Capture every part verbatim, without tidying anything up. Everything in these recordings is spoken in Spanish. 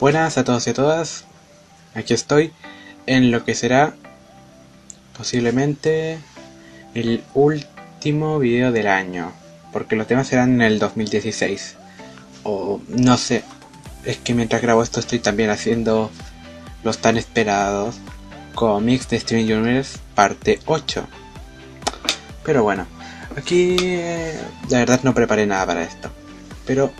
Buenas a todos y a todas, aquí estoy en lo que será posiblemente el último video del año, porque los temas serán en el dos mil dieciséis, o no sé, es que mientras grabo esto estoy también haciendo los tan esperados cómics de Steven Universe parte ocho, pero bueno, aquí eh, la verdad no preparé nada para esto, pero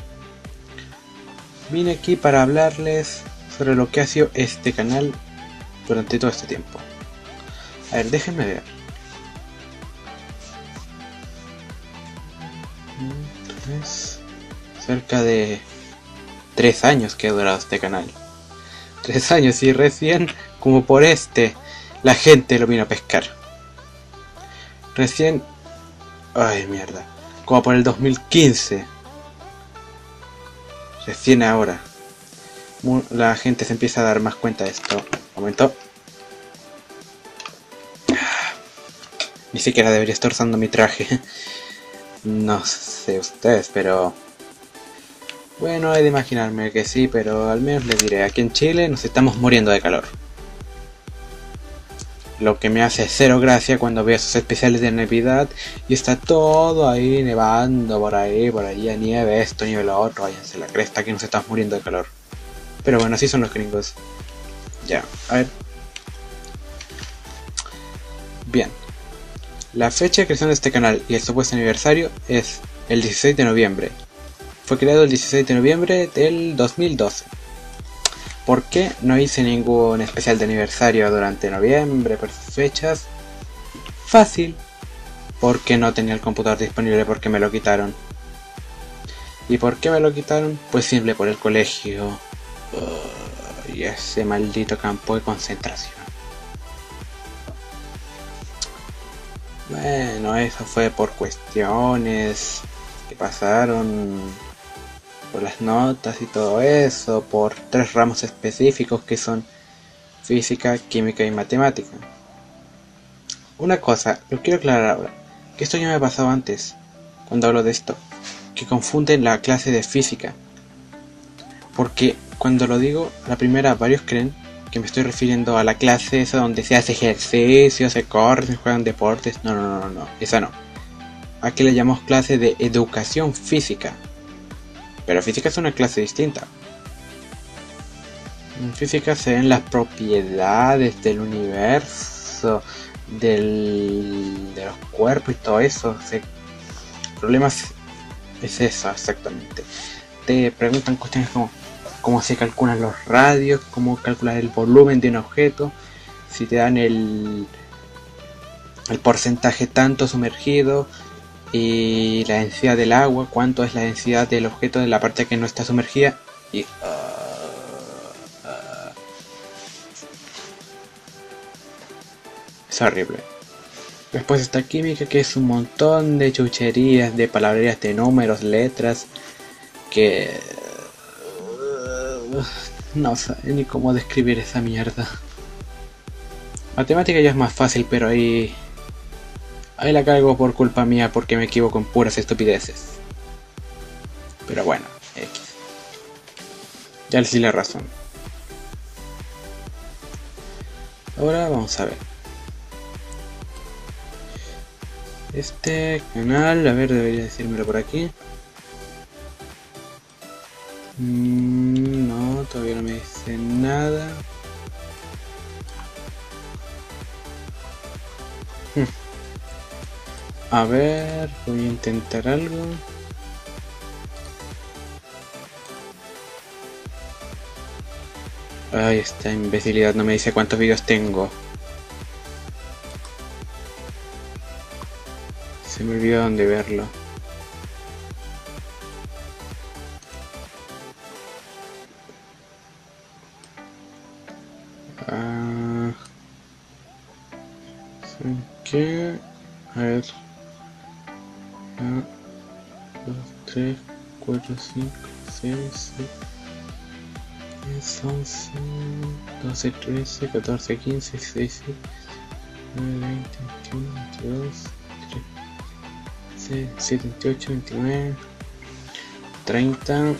vine aquí para hablarles sobre lo que ha sido este canal durante todo este tiempo. A ver, déjenme ver. Entonces, cerca de tres años que ha durado este canal. Tres años y recién, como por este, la gente lo vino a pescar. Recién... Ay, mierda. Como por el dos mil quince. Recién ahora la gente se empieza a dar más cuenta de esto. Momento. Ni siquiera debería estar usando mi traje. No sé ustedes, pero... Bueno, he de imaginarme que sí, pero al menos les diré. Aquí en Chile nos estamos muriendo de calor. Lo que me hace cero gracia cuando veo esos especiales de Navidad y está todo ahí nevando por ahí, por ahí a nieve, esto, nieve lo otro, váyanse la cresta que nos estamos muriendo de calor. Pero bueno, así son los gringos. Ya, a ver. Bien. La fecha de creación de este canal y el supuesto aniversario es el dieciséis de noviembre. Fue creado el dieciséis de noviembre del dos mil doce. ¿Por qué no hice ningún especial de aniversario durante noviembre por esas fechas? Fácil. Porque no tenía el computador disponible, porque me lo quitaron. ¿Y por qué me lo quitaron? Pues simple, por el colegio. Oh, y ese maldito campo de concentración. Bueno, eso fue por cuestiones que pasaron... Por las notas y todo eso, por tres ramos específicos que son física, química y matemática. Una cosa, lo quiero aclarar ahora, que esto ya me ha pasado antes, cuando hablo de esto, que confunden la clase de física. Porque cuando lo digo, la primera varios creen que me estoy refiriendo a la clase esa donde se hace ejercicio, se corre, se juegan deportes, no, no, no, no, no, esa no. Aquí le llamamos clase de educación física. Pero física es una clase distinta. En física se ven las propiedades del universo, del, de los cuerpos y todo eso. Se, problemas es eso exactamente. Te preguntan cuestiones como cómo se calculan los radios, cómo calcular el volumen de un objeto, si te dan el, el porcentaje tanto sumergido. Y la densidad del agua, cuánto es la densidad del objeto de la parte que no está sumergida. Y... Uh, uh, es horrible. Después está química, que es un montón de chucherías, de palabrerías, de números, letras. Que... Uh, no sé ni cómo describir esa mierda. Matemática ya es más fácil, pero ahí... Ahí la cargo por culpa mía porque me equivoco en puras estupideces. Pero bueno, X. Ya les di la razón. Ahora vamos a ver. Este canal, a ver, debería decírmelo por aquí. Mm, no, todavía no me dice nada. Hmm. A ver, voy a intentar algo. Ay, esta imbecilidad no me dice cuántos vídeos tengo. Se me olvidó dónde verlo. Ah, ¿qué? A ver. uno, dos, tres, cuatro, cinco, seis, siete, once, doce, trece, catorce, quince, dieciséis, diecisiete, veintidós, veintiuno, veintidós, setenta y ocho, veintinueve, treinta,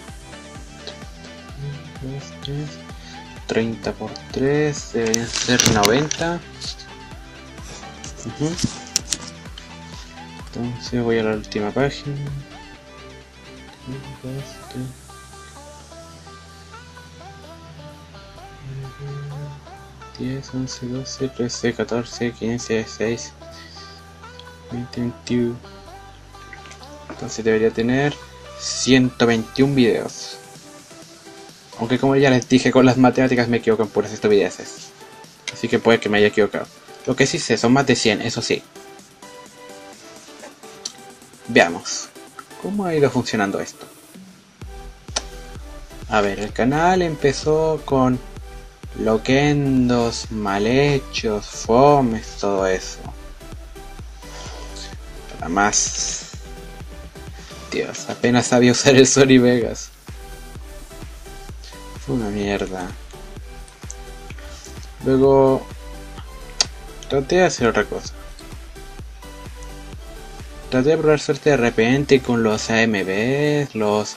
treinta por tres, deberían ser noventa. Uh-huh. Entonces voy a la última página. diez, once, doce, trece, catorce, quince, dieciséis, veinte, veintiuno. Entonces debería tener ciento veintiuno videos. Aunque como ya les dije, con las matemáticas me equivocan por estos videos. Así que puede que me haya equivocado. Lo que sí sé, son más de cien, eso sí. Veamos cómo ha ido funcionando esto. A ver, el canal empezó con loquendos, mal hechos, fomes, todo eso. Nada más. Dios, apenas sabía usar el Sony Vegas. Fue una mierda. Luego traté de hacer otra cosa. Traté de probar suerte de repente con los A M Vs, los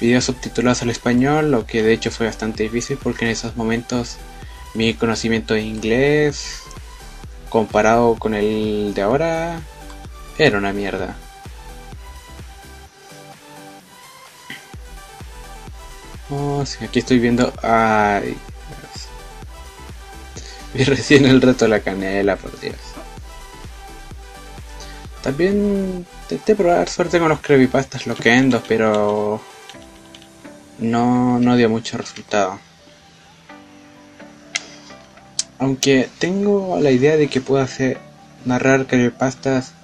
videos subtitulados al español, lo que de hecho fue bastante difícil porque en esos momentos mi conocimiento de inglés comparado con el de ahora era una mierda. Oh, sí, aquí estoy viendo. Ay, Dios. Vi recién el reto de la canela, por Dios. También intenté probar suerte con los creepypastas loquendos, pero no, no dio mucho resultado. Aunque tengo la idea de que puedo hacer narrar creepypastas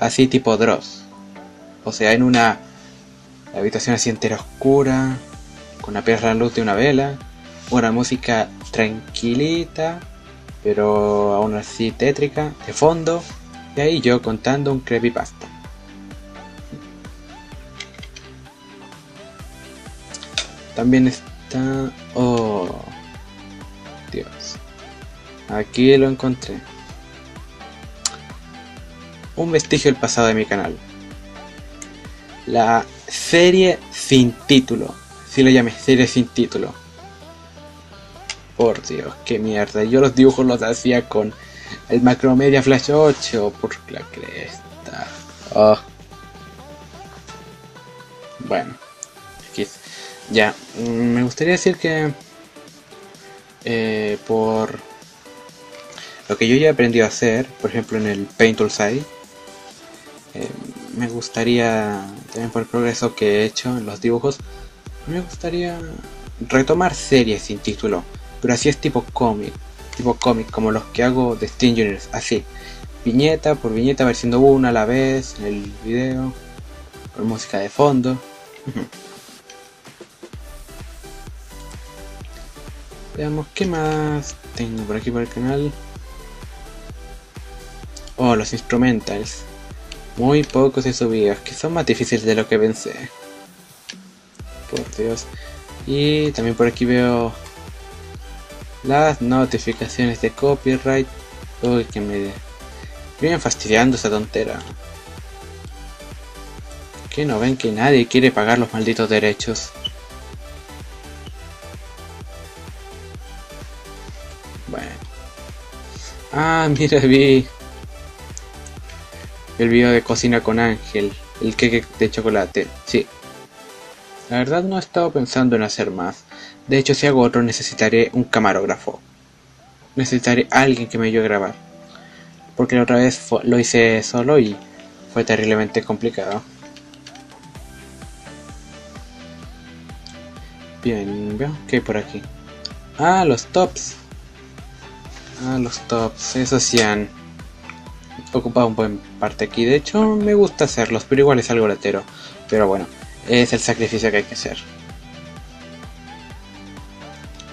así tipo Dross. O sea, en una habitación así entera oscura, con apenas la luz de una vela, una música tranquilita, pero aún así tétrica, de fondo, y ahí yo contando un creepypasta. También está... oh... Dios... aquí lo encontré. Un vestigio del pasado de mi canal. La serie sin título. Si le llamé serie sin título. Por Dios, qué mierda. Yo los dibujos los hacía con el Macromedia Flash ocho. Por la cresta. Oh. Bueno. Aquí está. Ya, me gustaría decir que eh, por lo que yo ya he aprendido a hacer, por ejemplo en el Paint Tool Sai, eh, me gustaría, también por el progreso que he hecho en los dibujos, me gustaría retomar series sin título, pero así es tipo cómic, tipo cómic como los que hago de Steam Juniors, así, viñeta por viñeta, apareciendo una a la vez en el video, con música de fondo. Veamos qué más tengo por aquí por el canal. Oh, los instrumentals. Muy pocos de subidos, que son más difíciles de lo que pensé. Por Dios. Y también por aquí veo las notificaciones de copyright. Uy, que me vienen fastidiando esa tontera. Que no ven que nadie quiere pagar los malditos derechos. Ah, mira, vi el video de cocina con Ángel, el queque de chocolate, sí. La verdad no he estado pensando en hacer más. De hecho, si hago otro necesitaré un camarógrafo. Necesitaré a alguien que me ayude a grabar. Porque la otra vez lo hice solo y fue terriblemente complicado. Bien, veo que hay por aquí. Ah, los tops. Ah, los tops, esos sí han ocupado un buen parte aquí. De hecho, me gusta hacerlos, pero igual es algo latero. Pero bueno, es el sacrificio que hay que hacer.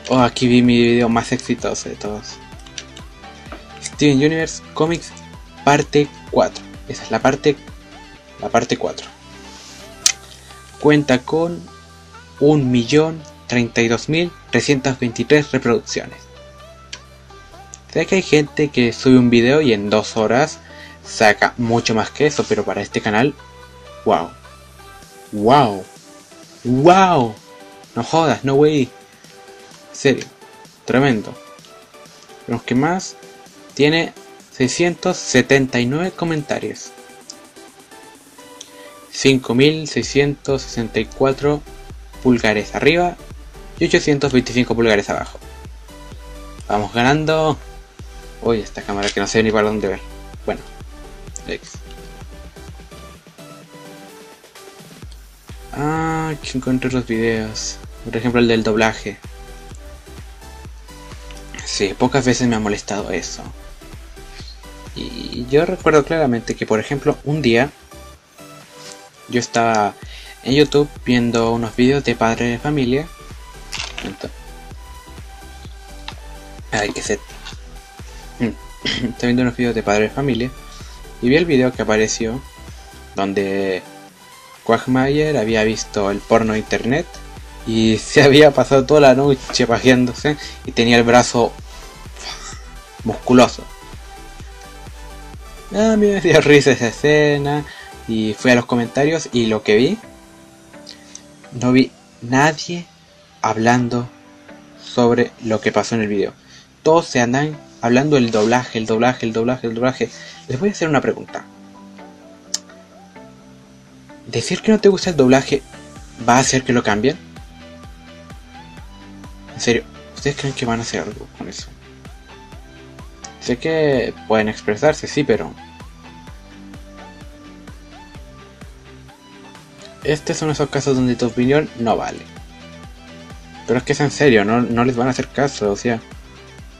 Oh, aquí vi mi video más exitoso de todos. Steven Universe Comics parte cuatro. Esa es la parte, la parte cuatro. Cuenta con un millón treinta y dos mil trescientas veintitrés reproducciones. Sé que hay gente que sube un video y en dos horas saca mucho más que eso, pero para este canal, wow, wow, wow, no jodas, no wey, serie. Tremendo. Los que más tiene seiscientos setenta y nueve comentarios. cinco mil seiscientos sesenta y cuatro pulgares arriba y ochocientos veinticinco pulgares abajo. Vamos ganando. Uy, esta cámara que no sé ni para dónde ver. Bueno, X. Ah, que encontré los videos. Por ejemplo, el del doblaje. Sí, pocas veces me ha molestado eso. Y yo recuerdo claramente que, por ejemplo, un día yo estaba en YouTube viendo unos videos de padre de familia. Entonces, hay que ser. Estaba viendo unos videos de padre de familia y vi el video que apareció donde Quagmire había visto el porno de internet y se había pasado toda la noche pajeándose y tenía el brazo musculoso. Ah, me dio risa esa escena. Y fui a los comentarios y lo que vi, no vi nadie hablando sobre lo que pasó en el video. Todos se andan hablando del doblaje, el doblaje, el doblaje, el doblaje. Les voy a hacer una pregunta. ¿Decir que no te gusta el doblaje va a hacer que lo cambien? En serio, ¿ustedes creen que van a hacer algo con eso? Sé que pueden expresarse, sí, pero... Este son esos casos donde tu opinión no vale. Pero es que es en serio, no, no les van a hacer caso, o sea...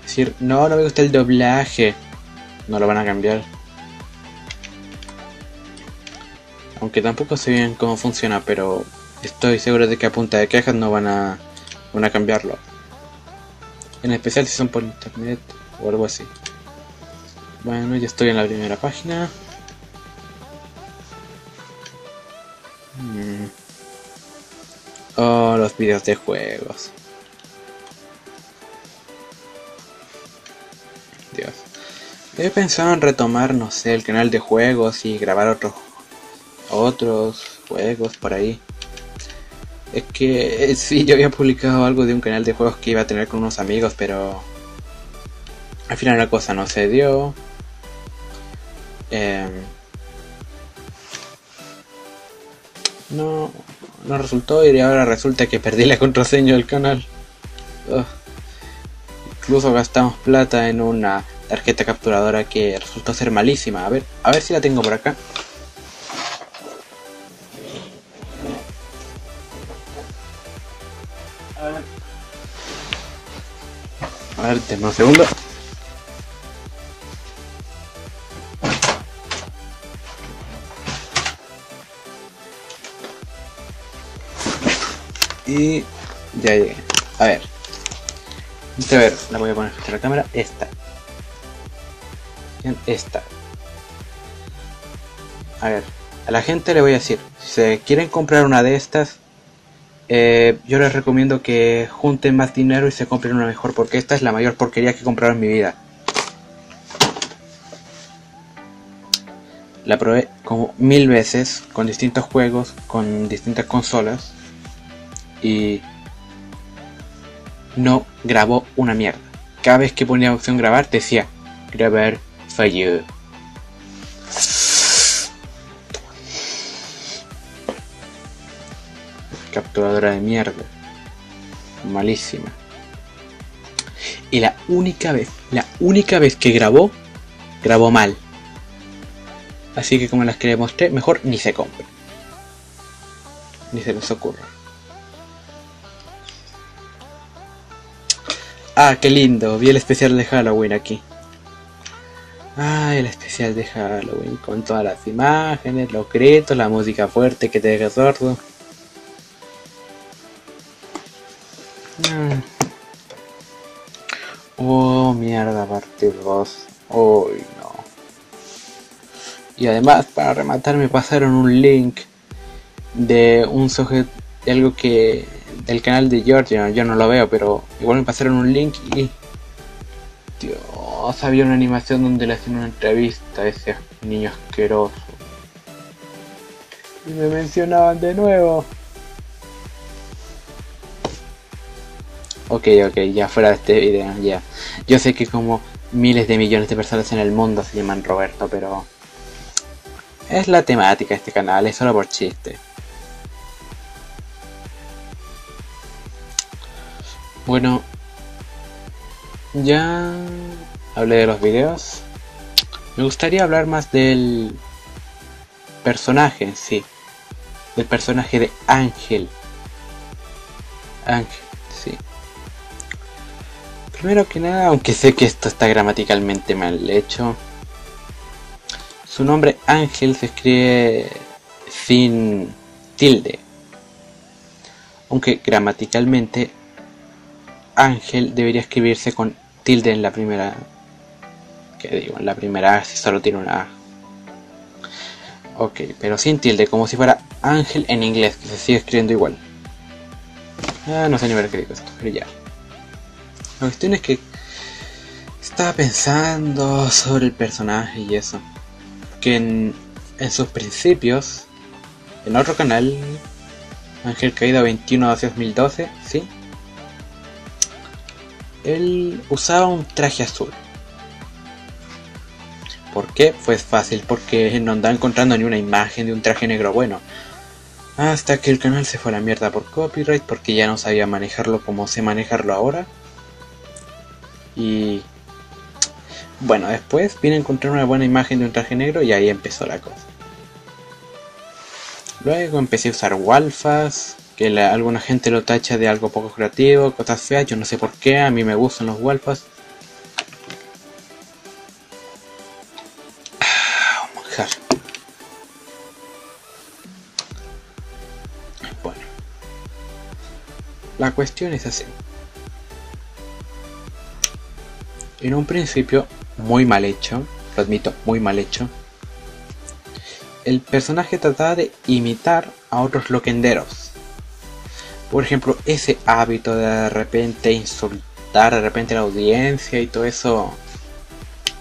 Decir, no, no me gusta el doblaje. No lo van a cambiar. Aunque tampoco sé bien cómo funciona, pero... Estoy seguro de que a punta de quejas no van a, van a cambiarlo. En especial si son por internet o algo así. Bueno, ya estoy en la primera página. Oh, los videos de juegos. Dios. He pensado en retomar, no sé, el canal de juegos y grabar otros otros juegos por ahí. Es que eh, sí, yo había publicado algo de un canal de juegos que iba a tener con unos amigos, pero al final la cosa no se dio. Eh... No, no resultó y ahora resulta que perdí la contraseña del canal. Ugh. Incluso gastamos plata en una tarjeta capturadora que resultó ser malísima. A ver, a ver si la tengo por acá. A ver, denme un segundo. Y ya llegué. A ver. A ver, la voy a poner frente a la cámara. Esta. Esta. A ver. A la gente le voy a decir. Si se quieren comprar una de estas. Eh, yo les recomiendo que junten más dinero y se compren una mejor. Porque esta es la mayor porquería que he comprado en mi vida. La probé como mil veces. Con distintos juegos. Con distintas consolas. Y no grabó una mierda. Cada vez que ponía opción grabar decía grabar fallado. Capturadora de mierda. Malísima. Y la única vez, la única vez que grabó, grabó mal. Así que como las que le mostré, mejor ni se compre. Ni se les ocurra. Ah, qué lindo, vi el especial de Halloween aquí. Ah, el especial de Halloween, con todas las imágenes, los gritos, la música fuerte que te deja sordo. Oh, mierda, parte dos. Oh, no. Y además, para rematar, me pasaron un link de un sujeto, de algo que... El canal de George, yo no lo veo, pero igual me pasaron un link y... Dios, había una animación donde le hacían una entrevista a ese niño asqueroso. Y me mencionaban de nuevo. Ok, ok, ya fuera de este video, ya. Yo sé que como miles de millones de personas en el mundo se llaman Roberto, pero... es la temática de este canal, es solo por chiste. Bueno... ya... hablé de los videos. Me gustaría hablar más del... personaje en sí. Del personaje de Ángel. Ángel, sí. Primero que nada, aunque sé que esto está gramaticalmente mal hecho, su nombre Ángel se escribe sin tilde, aunque gramaticalmente Ángel debería escribirse con tilde en la primera, ¿qué digo? En la primera A, si solo tiene una A. Ok, pero sin tilde, como si fuera Ángel en inglés, que se sigue escribiendo igual. Ah, no sé ni ver qué digo esto, pero ya. La cuestión es que estaba pensando sobre el personaje y eso. Que en, en sus principios, en otro canal, Ángel Caído veintiuno de dos mil doce, ¿sí? Él usaba un traje azul. ¿Por qué? Pues fácil, porque no andaba encontrando ni una imagen de un traje negro bueno. Hasta que el canal se fue a la mierda por copyright, porque ya no sabía manejarlo como sé manejarlo ahora. Y bueno, después vine a encontrar una buena imagen de un traje negro y ahí empezó la cosa. Luego empecé a usar walfas, que la, alguna gente lo tacha de algo poco creativo, cosas feas, yo no sé por qué, a mí me gustan los walfas. Ah, un manjar. Bueno, la cuestión es así. En un principio, muy mal hecho, lo admito, muy mal hecho, el personaje trataba de imitar a otros loquenderos. Por ejemplo, ese hábito de de repente insultar de repente a la audiencia y todo eso.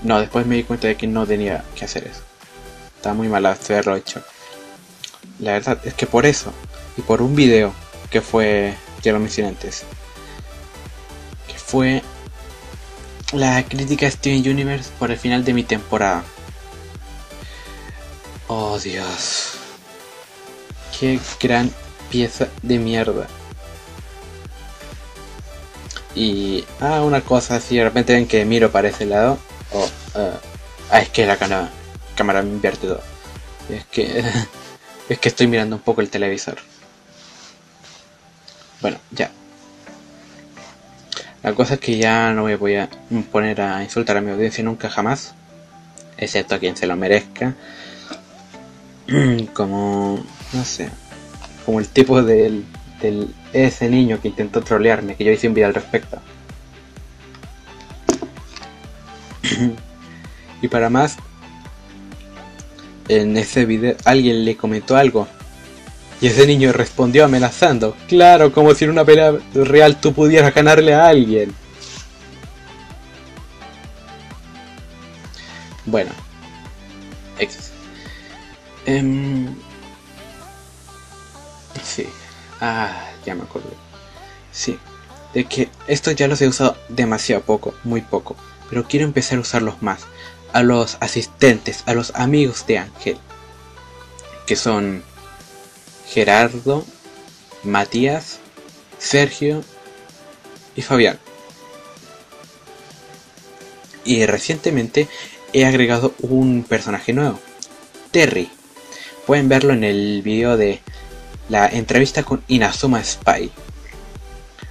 No, después me di cuenta de que no tenía que hacer eso. Estaba muy mal haberlo hecho. La verdad es que por eso, y por un video que fue, ya lo mencioné antes, que fue... la crítica a Steven Universe por el final de mi temporada. Oh Dios. Qué gran pieza de mierda. Y... ah, una cosa así, de repente ven que miro para ese lado. Oh, uh, ah, es que la cámara, cámara me invierte todo. Es que... es que estoy mirando un poco el televisor. Bueno, ya. La cosa es que ya no me voy a poner a insultar a mi audiencia nunca jamás, excepto a quien se lo merezca, como, no sé, como el tipo del, del ese niño que intentó trolearme, que yo hice un video al respecto. Y para más, en ese video alguien le comentó algo y ese niño respondió amenazando. Claro, como si en una pelea real tú pudieras ganarle a alguien. Bueno. X. Um, sí. Ah, ya me acordé. Sí. De que estos ya los he usado demasiado poco, muy poco. Pero quiero empezar a usarlos más. A los asistentes, a los amigos de Ángel. Que son... Gerardo, Matías, Sergio y Fabián. Y recientemente he agregado un personaje nuevo, Terry. Pueden verlo en el video de la entrevista con Inazuma Spy.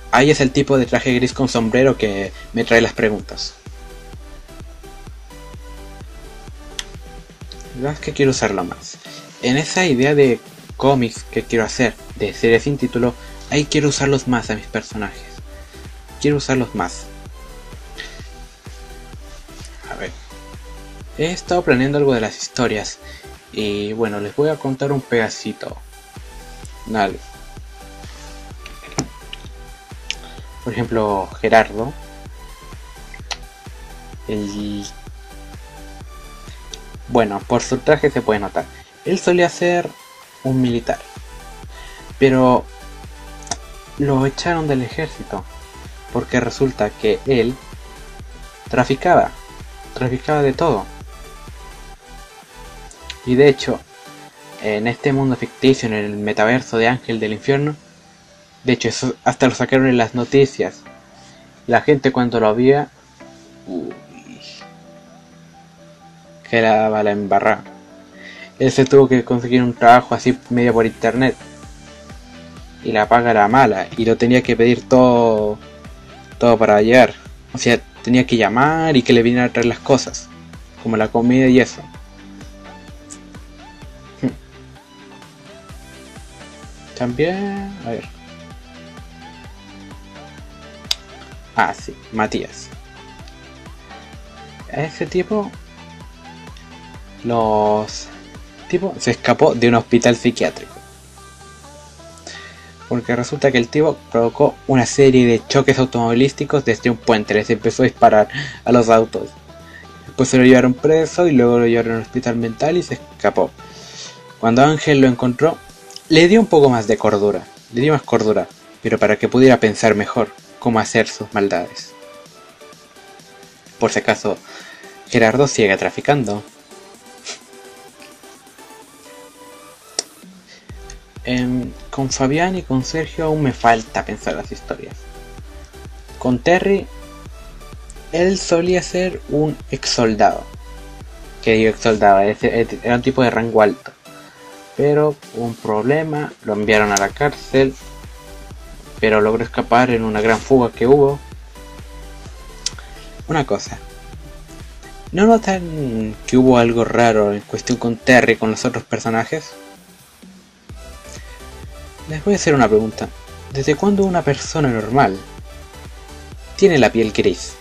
Ahí es el tipo de traje gris con sombrero que me trae las preguntas. La verdad es que quiero usarlo más. En esa idea de... cómics que quiero hacer de series sin título, ahí quiero usarlos más a mis personajes. Quiero usarlos más. A ver. He estado planeando algo de las historias. Y bueno, les voy a contar un pedacito. Dale. Por ejemplo, Gerardo. El... bueno, por su traje se puede notar. Él solía ser... un militar, pero lo echaron del ejército porque resulta que él traficaba, traficaba de todo. Y de hecho, en este mundo ficticio, en el metaverso de Ángel del Infierno, de hecho eso hasta lo sacaron en las noticias. La gente cuando lo veía, uy, que la bala embarrada. Él se tuvo que conseguir un trabajo así medio por internet. Y la paga era mala. Y lo tenía que pedir todo, todo para llegar. O sea, tenía que llamar y que le vinieran a traer las cosas. Como la comida y eso. También... a ver. Ah, sí. Matías. A ese tipo... Los tipos se escapó de un hospital psiquiátrico porque resulta que el tipo provocó una serie de choques automovilísticos desde un puente, les empezó a disparar a los autos, después se lo llevaron preso y luego lo llevaron al hospital mental y se escapó. Cuando Ángel lo encontró, le dio un poco más de cordura, le dio más cordura, pero para que pudiera pensar mejor cómo hacer sus maldades. Por si acaso, Gerardo sigue traficando. Eh, con Fabián y con Sergio aún me falta pensar las historias. Con Terry, él solía ser un ex soldado. Que digo ex soldado, era un tipo de rango alto. Pero hubo un problema, lo enviaron a la cárcel. Pero logró escapar en una gran fuga que hubo. Una cosa, ¿no notan que hubo algo raro en cuestión con Terry y con los otros personajes? Les voy a hacer una pregunta. ¿Desde cuándo una persona normal tiene la piel gris?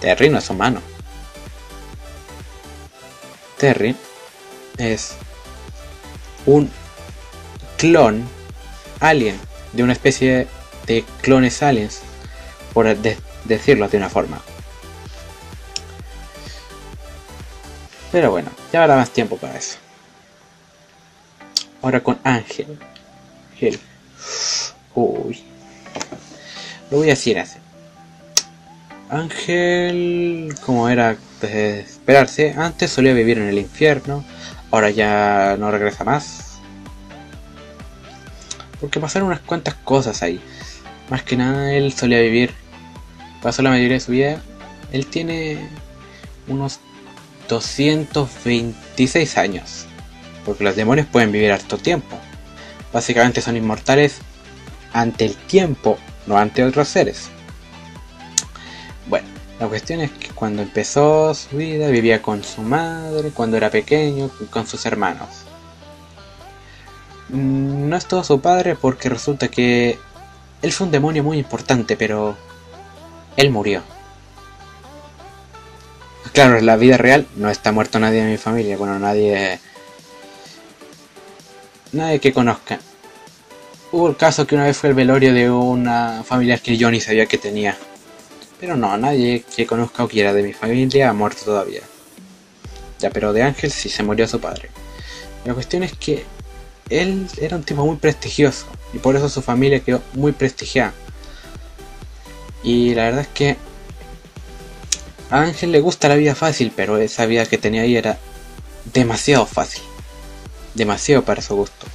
Terry no es humano. Terry es un clon alien, de una especie de clones aliens, por de- decirlo de una forma. Pero bueno, ya habrá más tiempo para eso. Ahora con Ángel. Ángel. Uy. Lo voy a decir así. Ángel, como era de esperarse, antes solía vivir en el infierno. Ahora ya no regresa más. Porque pasaron unas cuantas cosas ahí. Más que nada él solía vivir. Pasó la mayoría de su vida. Él tiene unos doscientos veintiséis años. Porque los demonios pueden vivir harto tiempo. Básicamente son inmortales ante el tiempo, no ante otros seres. Bueno, la cuestión es que cuando empezó su vida vivía con su madre, cuando era pequeño, con sus hermanos. No estuvo su padre porque resulta que él fue un demonio muy importante, pero él murió. Claro, en la vida real no está muerto nadie de mi familia, bueno, nadie... Nadie que conozca. Hubo el caso que una vez fue el velorio de una familiar que yo ni sabía que tenía. Pero no, nadie que conozca o quiera de mi familia ha muerto todavía. Ya, pero de Ángel sí se murió su padre. La cuestión es que él era un tipo muy prestigioso. Y por eso su familia quedó muy prestigiada. Y la verdad es que a Ángel le gusta la vida fácil, pero esa vida que tenía ahí era demasiado fácil. Demasiado para su gusto.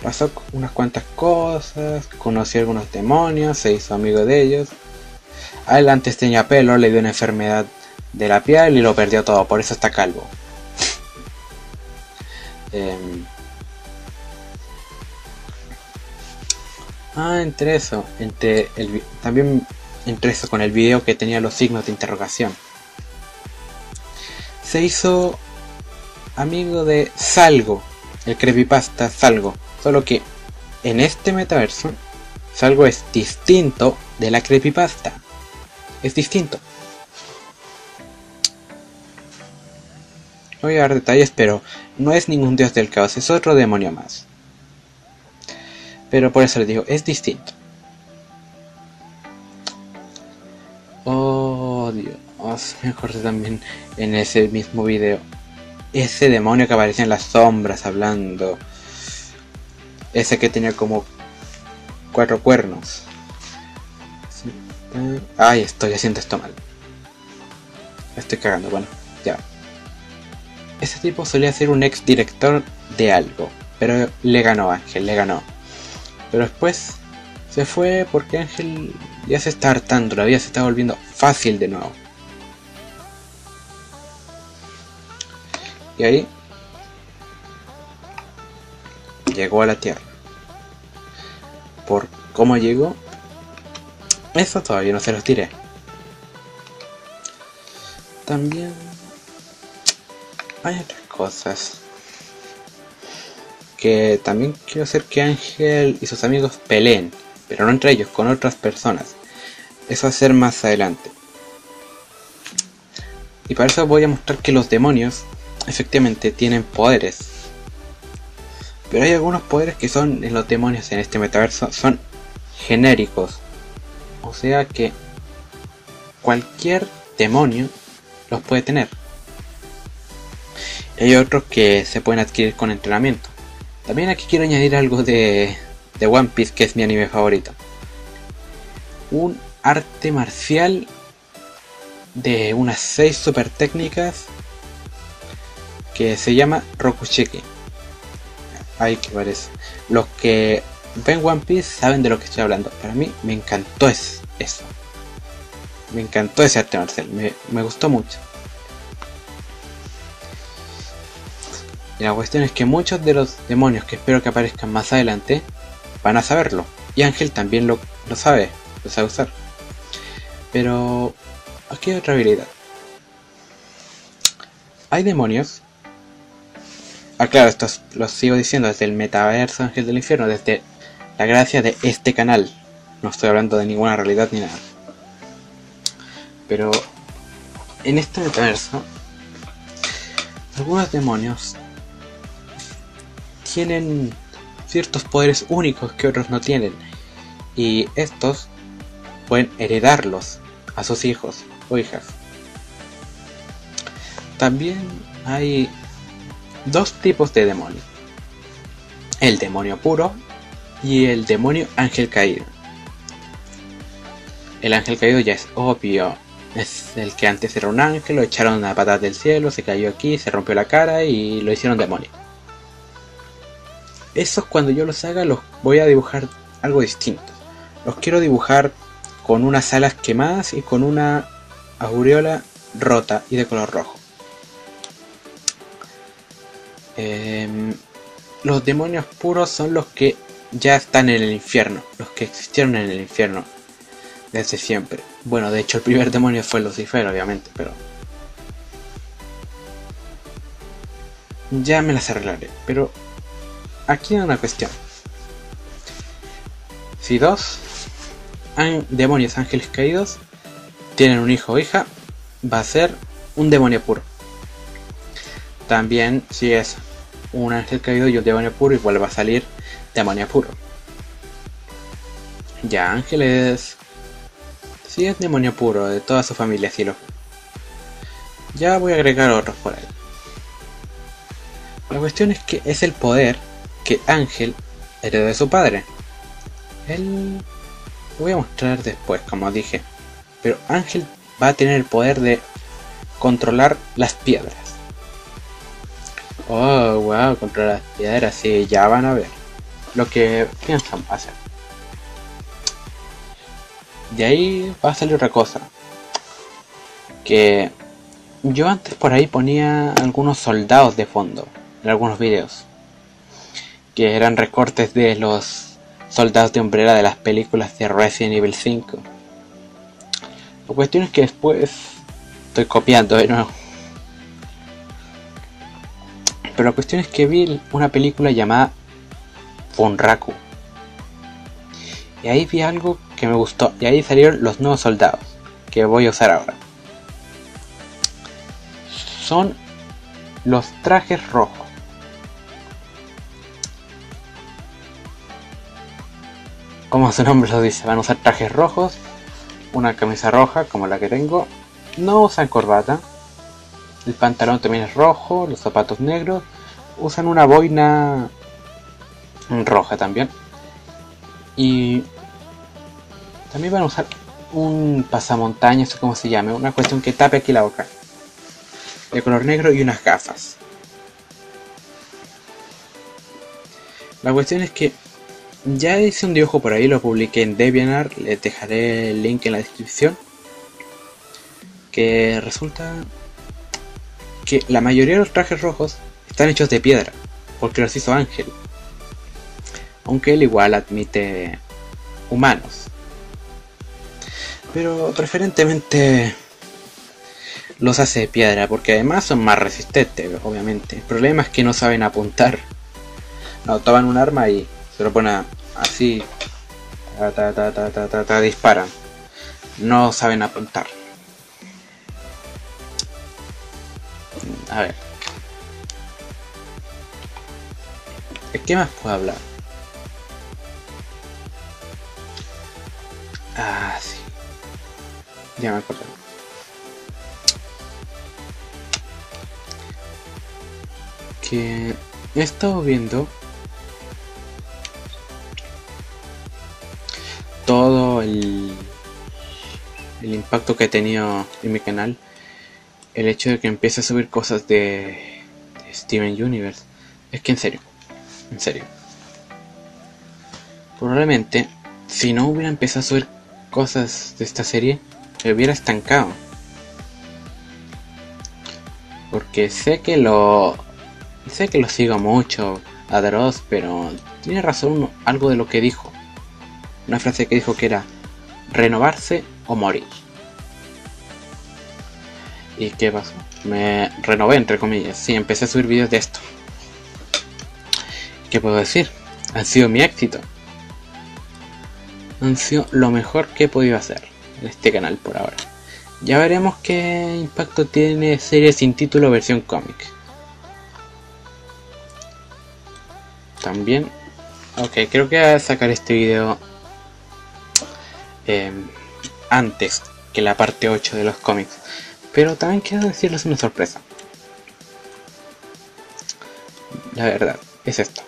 Pasó unas cuantas cosas, conoció algunos demonios, se hizo amigo de ellos. A él antes tenía pelo, le dio una enfermedad de la piel y lo perdió todo, por eso está calvo. eh... Ah, entre eso, entre el... también entre eso con el video que tenía los signos de interrogación. Se hizo... amigo de Salgo, el creepypasta Salgo, solo que en este metaverso Salgo es distinto de la creepypasta, es distinto. No voy a dar detalles, pero no es ningún dios del caos, es otro demonio más. Pero por eso les digo, es distinto. Oh Dios, me acordé también en ese mismo video. Ese demonio que aparecía en las sombras hablando. Ese que tenía como cuatro cuernos. Ay, estoy haciendo esto mal. Estoy cagando, bueno, ya. Este tipo solía ser un ex director de algo, pero le ganó Ángel, le ganó. Pero después se fue porque Ángel ya se está hartando, la vida se está volviendo fácil de nuevo. Y ahí llegó a la Tierra. ¿Por cómo llegó? Eso todavía no se los diré. También hay otras cosas que también quiero hacer que Ángel y sus amigos peleen, pero no entre ellos, con otras personas. Eso va a ser más adelante. Y para eso voy a mostrar que los demonios efectivamente tienen poderes. Pero hay algunos poderes que son en los demonios en este metaverso, son genéricos. O sea que cualquier demonio los puede tener. Hay otros que se pueden adquirir con entrenamiento. También aquí quiero añadir algo de, de One Piece, que es mi anime favorito. Un arte marcial de unas seis super técnicas que se llama Rokushiki. Ahí que parece. Los que ven One Piece saben de lo que estoy hablando. Para mí me encantó eso. Me encantó ese arte marcial. Me, me gustó mucho. Y la cuestión es que muchos de los demonios que espero que aparezcan más adelante van a saberlo. Y Ángel también lo, lo sabe, lo sabe usar. Pero aquí hay otra habilidad. Hay demonios. Ah, claro, esto lo sigo diciendo desde el metaverso Ángel del Infierno, desde la gracia de este canal. No estoy hablando de ninguna realidad ni nada. Pero en este metaverso, algunos demonios tienen ciertos poderes únicos que otros no tienen, y estos pueden heredarlos a sus hijos o hijas. También hay dos tipos de demonios: el demonio puro y el demonio ángel caído. El ángel caído ya es obvio, es el que antes era un ángel, lo echaron a patas del cielo, se cayó aquí, se rompió la cara y lo hicieron demonio. Esos, cuando yo los haga, los voy a dibujar algo distinto. Los quiero dibujar con unas alas quemadas y con una aureola rota y de color rojo. Eh, los demonios puros son los que ya están en el infierno, los que existieron en el infierno desde siempre. Bueno, de hecho el primer demonio fue Lucifer, obviamente, pero ya me las arreglaré. Pero aquí hay una cuestión. Si dos demonios ángeles caídos tienen un hijo o hija, va a ser un demonio puro. También si es un ángel caído y un demonio puro, igual va a salir demonio puro. Ya ángeles, si es demonio puro de toda su familia, si lo... Ya voy a agregar otros por ahí. La cuestión es que es el poder que Ángel heredó de su padre. Él... Lo voy a mostrar después, como dije. Pero Ángel va a tener el poder de controlar las piedras. Oh, wow, controlar las piedras, sí, ya van a ver lo que piensan hacer. De ahí va a salir otra cosa. Que yo antes por ahí ponía algunos soldados de fondo en algunos videos, que eran recortes de los soldados de Umbrella de las películas de Resident Evil cinco. La cuestión es que después estoy copiando de nuevo. Pero la cuestión es que vi una película llamada Funraku. Y ahí vi algo que me gustó. Y ahí salieron los nuevos soldados que voy a usar ahora. Son los trajes rojos. Como su nombre lo dice, van a usar trajes rojos, una camisa roja como la que tengo, no usan corbata, el pantalón también es rojo, los zapatos negros, usan una boina roja también. Y también van a usar un pasamontañas, o como se llame, una cuestión que tape aquí la boca, de color negro, y unas gafas. La cuestión es que ya hice un dibujo por ahí, lo publiqué en DeviantArt, les dejaré el link en la descripción, que resulta que la mayoría de los trajes rojos están hechos de piedra, porque los hizo Ángel, aunque él igual admite humanos, pero preferentemente los hace de piedra, porque además son más resistentes, obviamente. El problema es que no saben apuntar. No, toman un arma y se lo ponen así, ta, ta, ta, ta, ta, ta, ta, disparan. No saben apuntar. A ver, ¿de qué más puedo hablar? Ah, sí. Ya me acuerdo. Que he estado viendo todo el, el impacto que he tenido en mi canal el hecho de que empiece a subir cosas de, de Steven Universe. Es que en serio, en serio, probablemente si no hubiera empezado a subir cosas de esta serie, me hubiera estancado, porque sé que lo sé que lo sigo mucho a Dross, pero tiene razón algo de lo que dijo, una frase que dijo, que era renovarse o morir. ¿Y qué pasó? Me renové, entre comillas. Sí, empecé a subir vídeos de esto. ¿Qué puedo decir? Han sido mi éxito, han sido lo mejor que he podido hacer en este canal por ahora. Ya veremos qué impacto tiene serie sin título versión cómic. También, ok, creo que voy a sacar este video eh, antes que la parte ocho de los cómics, pero también quiero decirles una sorpresa. La verdad es esto: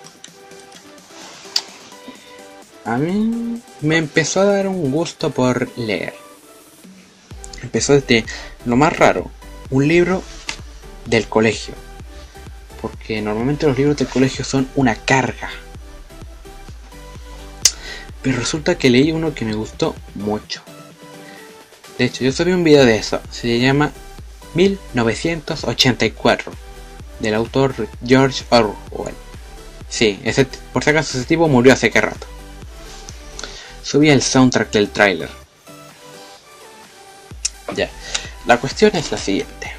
a mí me empezó a dar un gusto por leer. Empezó desde lo más raro, un libro del colegio, porque normalmente los libros del colegio son una carga, pero resulta que leí uno que me gustó mucho. De hecho, yo subí un video de eso, se llama mil novecientos ochenta y cuatro, del autor George Orwell. Sí, ese, por si acaso, ese tipo murió hace que rato. Subí el soundtrack del tráiler. Ya, la cuestión es la siguiente: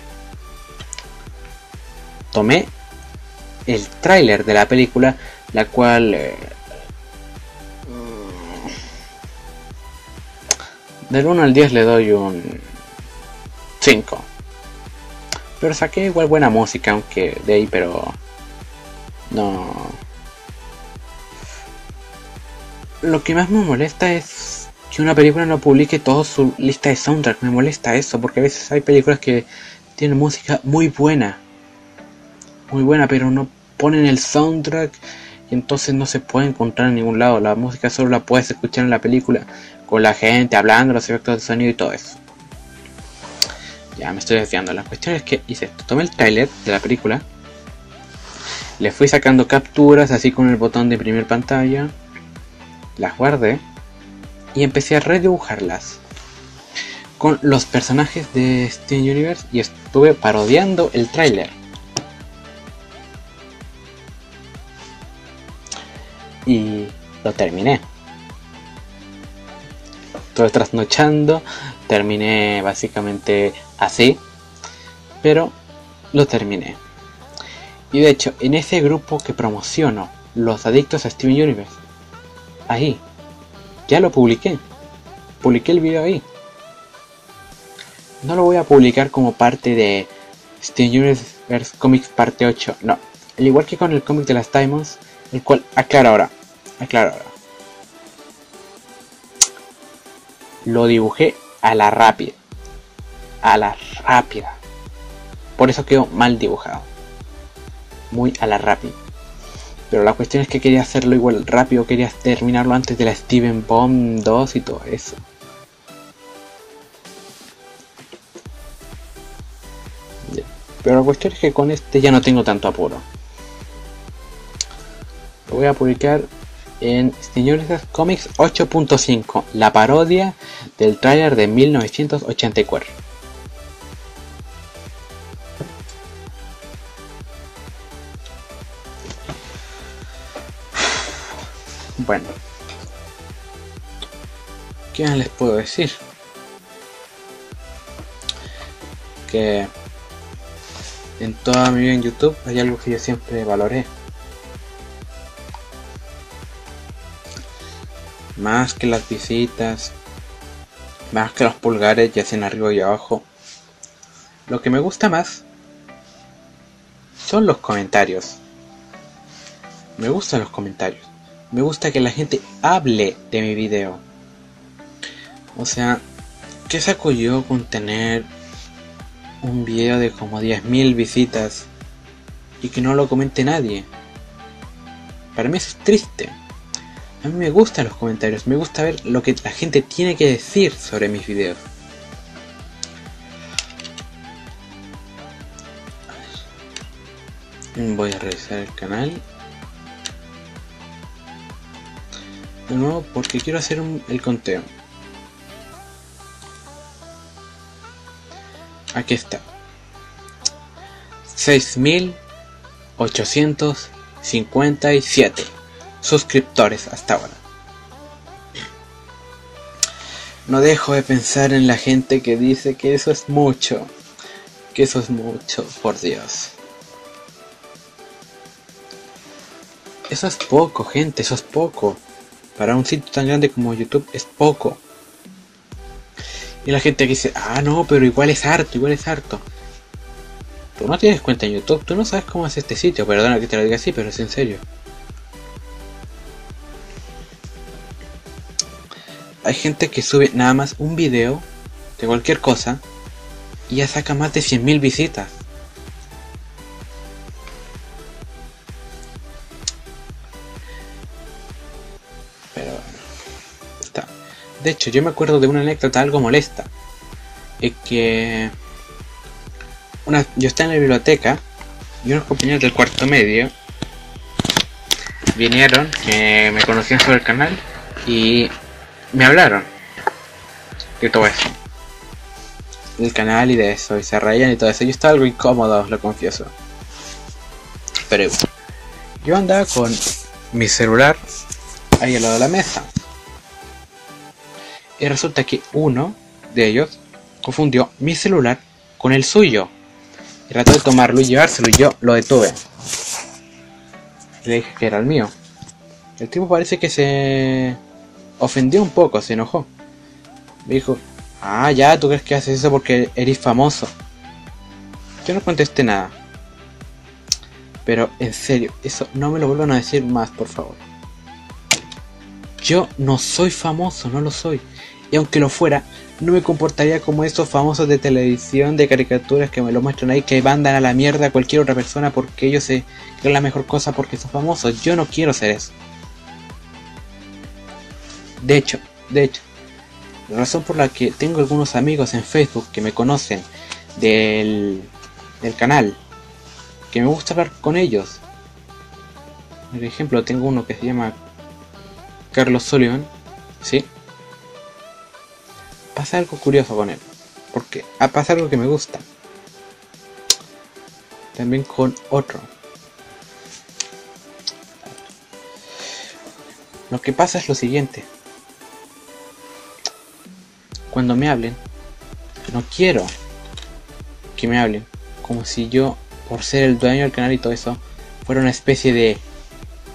tomé el tráiler de la película, la cual eh, del uno al diez le doy un cinco, pero saqué igual buena música, aunque de ahí, pero no. Lo que más me molesta es que una película no publique toda su lista de soundtrack. Me molesta eso, porque a veces hay películas que tienen música muy buena, muy buena, pero no ponen el soundtrack, y entonces no se puede encontrar en ningún lado. La música solo la puedes escuchar en la película, con la gente hablando, los efectos de sonido y todo eso. Ya me estoy desviando. La cuestión es que hice esto: tomé el tráiler de la película, le fui sacando capturas así con el botón de imprimir pantalla, las guardé y empecé a redibujarlas con los personajes de Steam Universe, y estuve parodiando el tráiler. Y lo terminé. Estuve trasnochando, terminé básicamente así, pero lo terminé. Y de hecho, en ese grupo que promociono, los adictos a Steam Universe, ahí ya lo publiqué, publiqué el video ahí. No lo voy a publicar como parte de Steam Universe Comics parte ocho, no. Al igual que con el cómic de las Diamonds, el cual aclaro ahora, aclaro ahora. Lo dibujé a la rápida, a la rápida. Por eso quedó mal dibujado, muy a la rápida. Pero la cuestión es que quería hacerlo igual rápido, quería terminarlo antes de la Steven Bomb dos y todo eso. Pero la cuestión es que con este ya no tengo tanto apuro. Lo voy a publicar en Steam Juniors Comics ocho punto cinco, la parodia del tráiler de mil novecientos ochenta y cuatro. Bueno, ¿qué más les puedo decir? Que en toda mi vida en YouTube hay algo que yo siempre valoré. Más que las visitas, más que los pulgares ya sean arriba y abajo, lo que me gusta más son los comentarios. Me gustan los comentarios. Me gusta que la gente hable de mi video. O sea, ¿qué saco yo con tener un video de como diez mil visitas y que no lo comente nadie? Para mí eso es triste. A mí me gustan los comentarios, me gusta ver lo que la gente tiene que decir sobre mis videos. Voy a revisar el canal de nuevo porque quiero hacer un, el conteo. Aquí está. seis mil ochocientos cincuenta y siete suscriptores hasta ahora. No dejo de pensar en la gente que dice que eso es mucho. Que eso es mucho, por Dios. Eso es poco, gente, eso es poco. Para un sitio tan grande como YouTube es poco. Y la gente que dice, ah no, pero igual es harto, igual es harto. Tú no tienes cuenta en YouTube, tú no sabes cómo es este sitio. Perdona que te lo diga así, pero es en serio. Hay gente que sube nada más un video de cualquier cosa y ya saca más de cien mil visitas. De hecho, yo me acuerdo de una anécdota algo molesta. Es que una, yo estaba en la biblioteca y unos compañeros del cuarto medio vinieron, eh, me conocían sobre el canal y me hablaron de todo eso, del canal y de eso, y se reían y todo eso. Yo estaba algo incómodo, lo confieso. Pero igual, yo andaba con mi celular ahí al lado de la mesa. Y resulta que uno de ellos confundió mi celular con el suyo. Y trató de tomarlo y llevárselo y yo lo detuve. Y le dije que era el mío. El tipo parece que se ofendió un poco, se enojó. Me dijo, ah ya, ¿tú crees que haces eso porque eres famoso? Yo no contesté nada. Pero en serio, eso no me lo vuelvan a decir más, por favor. Yo no soy famoso, no lo soy. Y aunque lo fuera, no me comportaría como esos famosos de televisión, de caricaturas que me lo muestran ahí, que mandan a la mierda a cualquier otra persona porque ellos se creen la mejor cosa porque son famosos. Yo no quiero ser eso. De hecho, de hecho, la razón por la que tengo algunos amigos en Facebook que me conocen del, del canal, que me gusta hablar con ellos. Por ejemplo, tengo uno que se llama Carlos Sullivan, ¿sí? Pasa algo curioso con él, porque pasa algo que me gusta. También con otro. Lo que pasa es lo siguiente. Cuando me hablen, no quiero que me hablen como si yo, por ser el dueño del canal y todo eso, fuera una especie de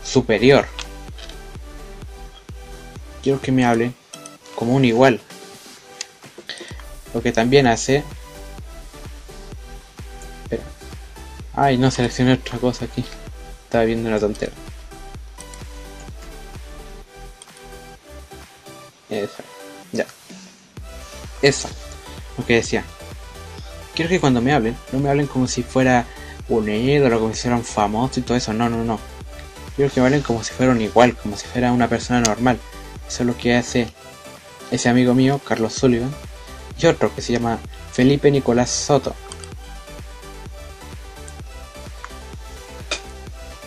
superior. Quiero que me hablen como un igual. Lo que también hace... Espera. Ay, no seleccioné otra cosa aquí. Estaba viendo una tontera. Esa. Ya. Esa. Lo que decía. Quiero que cuando me hablen, no me hablen como si fuera un ídolo, como si fuera un famoso y todo eso. No, no, no. Quiero que valen como si fueran igual, como si fuera una persona normal. Eso es lo que hace ese amigo mío, Carlos Sullivan, y otro que se llama Felipe Nicolás Soto.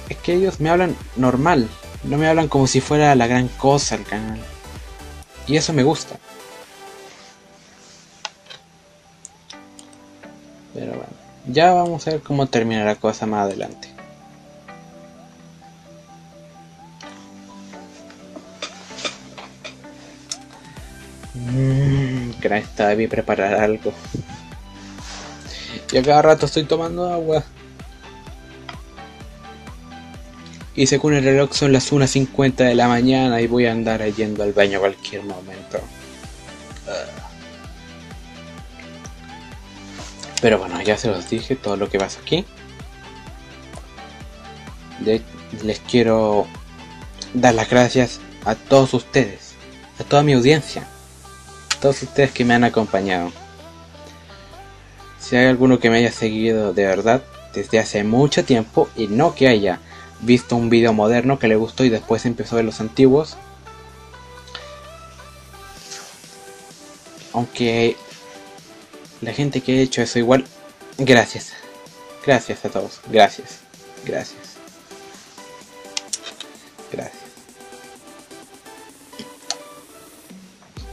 Es que ellos me hablan normal, no me hablan como si fuera la gran cosa el canal. Y eso me gusta. Pero bueno, ya vamos a ver cómo termina la cosa más adelante. Mmm, gran está, debí preparar algo. Y a cada rato estoy tomando agua. Y según el reloj son las una cincuenta de la mañana y voy a andar yendo al baño a cualquier momento. Pero bueno, ya se los dije todo lo que pasa aquí. De les quiero dar las gracias a todos ustedes, a toda mi audiencia, a todos ustedes que me han acompañado. Si hay alguno que me haya seguido de verdad desde hace mucho tiempo y no que haya visto un video moderno que le gustó y después empezó a ver los antiguos, aunque la gente que ha hecho eso igual, gracias, gracias a todos, gracias, gracias, gracias.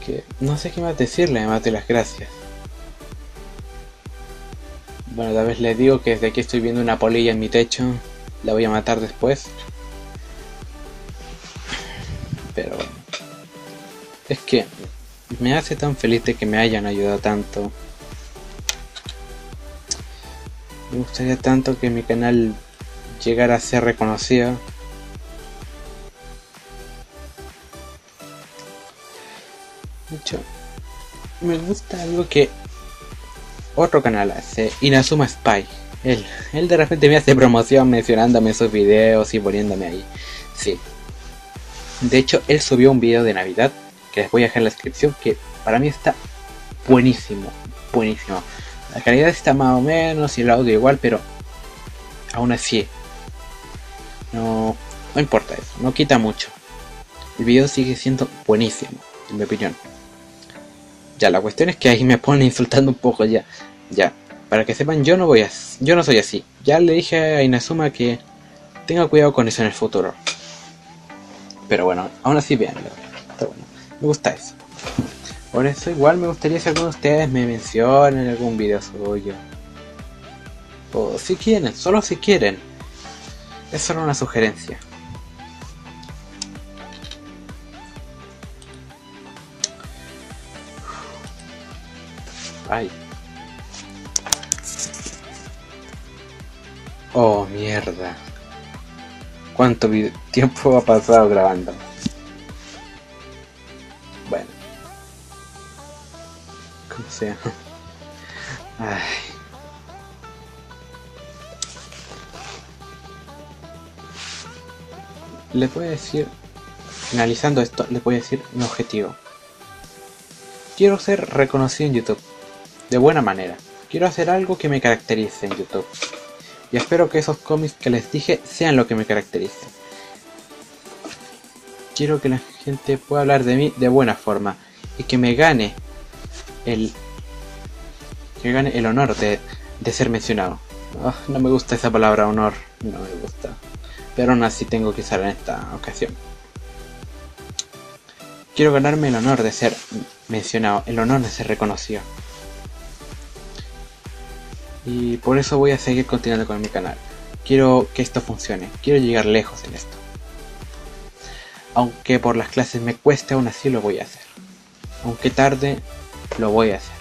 Que no sé qué más decirle además de las gracias. Bueno, tal vez les digo que desde aquí estoy viendo una polilla en mi techo. La voy a matar después. Pero bueno. Es que me hace tan feliz de que me hayan ayudado tanto. Me gustaría tanto que mi canal llegara a ser reconocido. De hecho, me gusta algo que otro canal hace, Inazuma Spy. Él, él de repente me hace promoción mencionándome sus videos y poniéndome ahí. Sí. De hecho, él subió un video de Navidad, que les voy a dejar en la descripción, que para mí está buenísimo. Buenísimo. La calidad está más o menos y el audio igual, pero aún así no, no importa eso, no quita mucho. El video sigue siendo buenísimo, en mi opinión. Ya, la cuestión es que ahí me ponen insultando un poco ya. Ya. Para que sepan, yo no voy a, yo no soy así. Ya le dije a Inazuma que tenga cuidado con eso en el futuro. Pero bueno, aún así véanlo. Está bueno. Me gusta eso. Por eso igual me gustaría si alguno de ustedes me mencionen algún video suyo. O si quieren, solo si quieren. Es solo una sugerencia. Ay. Oh, mierda. ¿Cuánto tiempo ha pasado grabando? Bueno. Como sea. Ay. Les voy a decir, finalizando esto, les voy a decir mi objetivo. Quiero ser reconocido en YouTube. De buena manera. Quiero hacer algo que me caracterice en YouTube. Y espero que esos cómics que les dije sean lo que me caracteriza. Quiero que la gente pueda hablar de mí de buena forma. Y que me gane el, que gane el honor de, de ser mencionado. Oh, no me gusta esa palabra honor. No me gusta. Pero aún así tengo que usarla en esta ocasión. Quiero ganarme el honor de ser mencionado. El honor de ser reconocido. Y por eso voy a seguir continuando con mi canal. Quiero que esto funcione. Quiero llegar lejos en esto. Aunque por las clases me cueste, aún así lo voy a hacer. Aunque tarde, lo voy a hacer.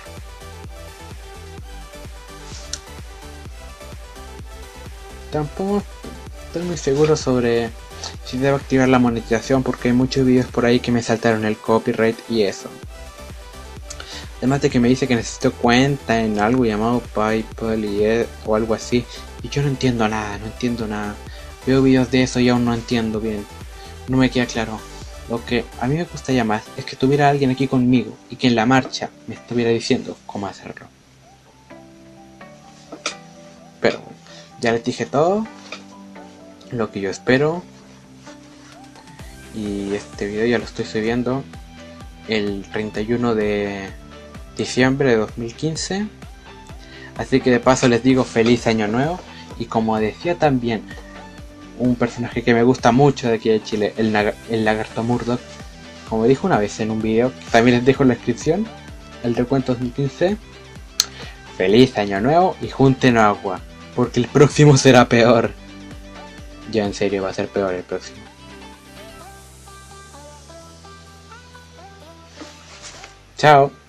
Tampoco estoy muy seguro sobre si debo activar la monetización, porque hay muchos videos por ahí que me saltaron el copyright y eso. Además de que me dice que necesito cuenta en algo llamado PayPal y e o algo así. Y yo no entiendo nada, no entiendo nada. Veo videos de eso y aún no entiendo bien. No me queda claro. Lo que a mí me gustaría más es que tuviera alguien aquí conmigo y que en la marcha me estuviera diciendo cómo hacerlo. Pero ya les dije todo lo que yo espero. y este video ya lo estoy subiendo el treinta y uno de diciembre de dos mil quince. Así que de paso les digo feliz año nuevo. Y como decía también un personaje que me gusta mucho de aquí de Chile, el, el lagarto Murdoch, como dijo una vez en un video, que también les dejo en la descripción, el recuento dos mil quince, feliz año nuevo y junten agua, porque el próximo será peor. Ya en serio va a ser peor el próximo. Chao.